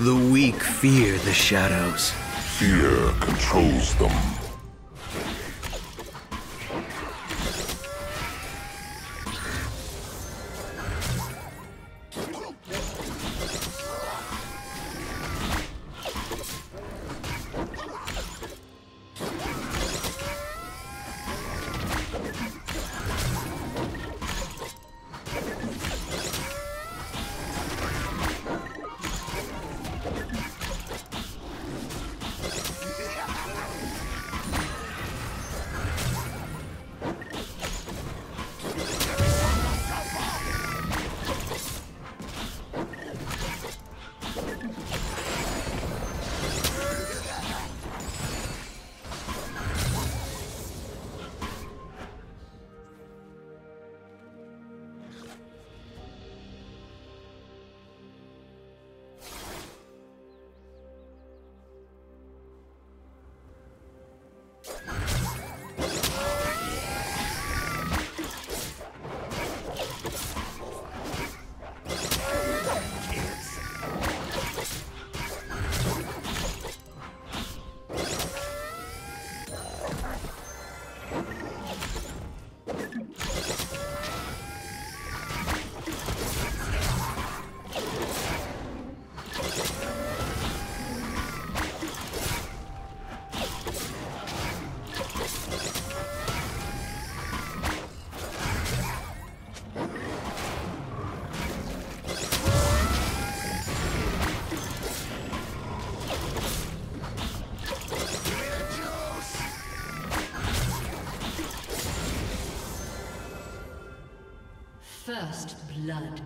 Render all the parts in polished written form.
The weak fear the shadows. Fear controls them. First blood.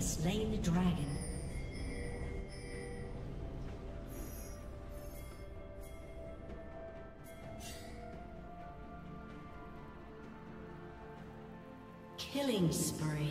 Slain the dragon. Killing spree.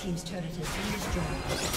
Team's turret has been destroyed.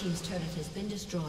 Team's turret has been destroyed.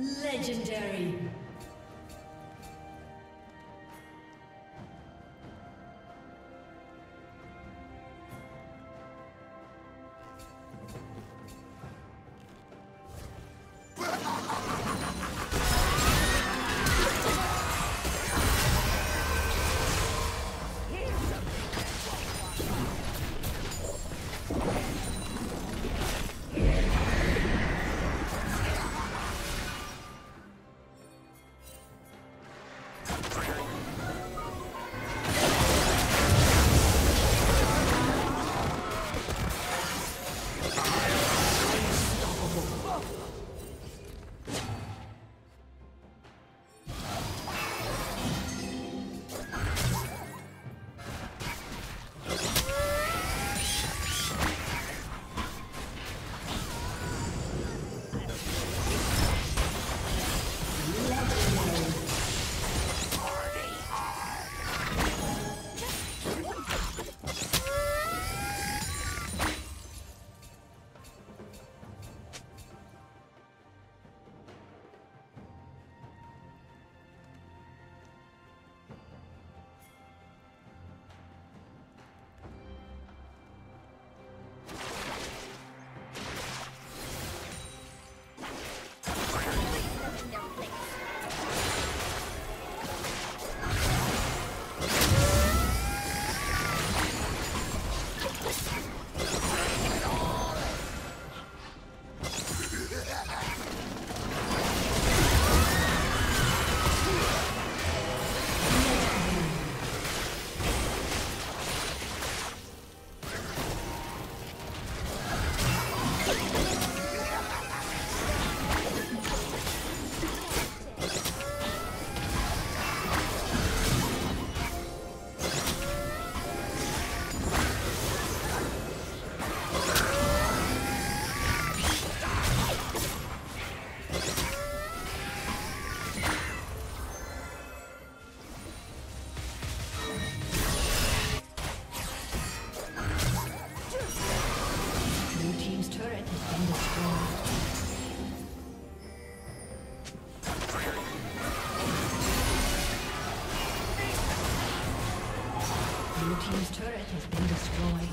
Legendary. His turret has been destroyed.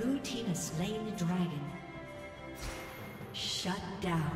Blue team has slain the dragon. Shut down.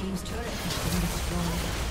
team's turret has been destroyed.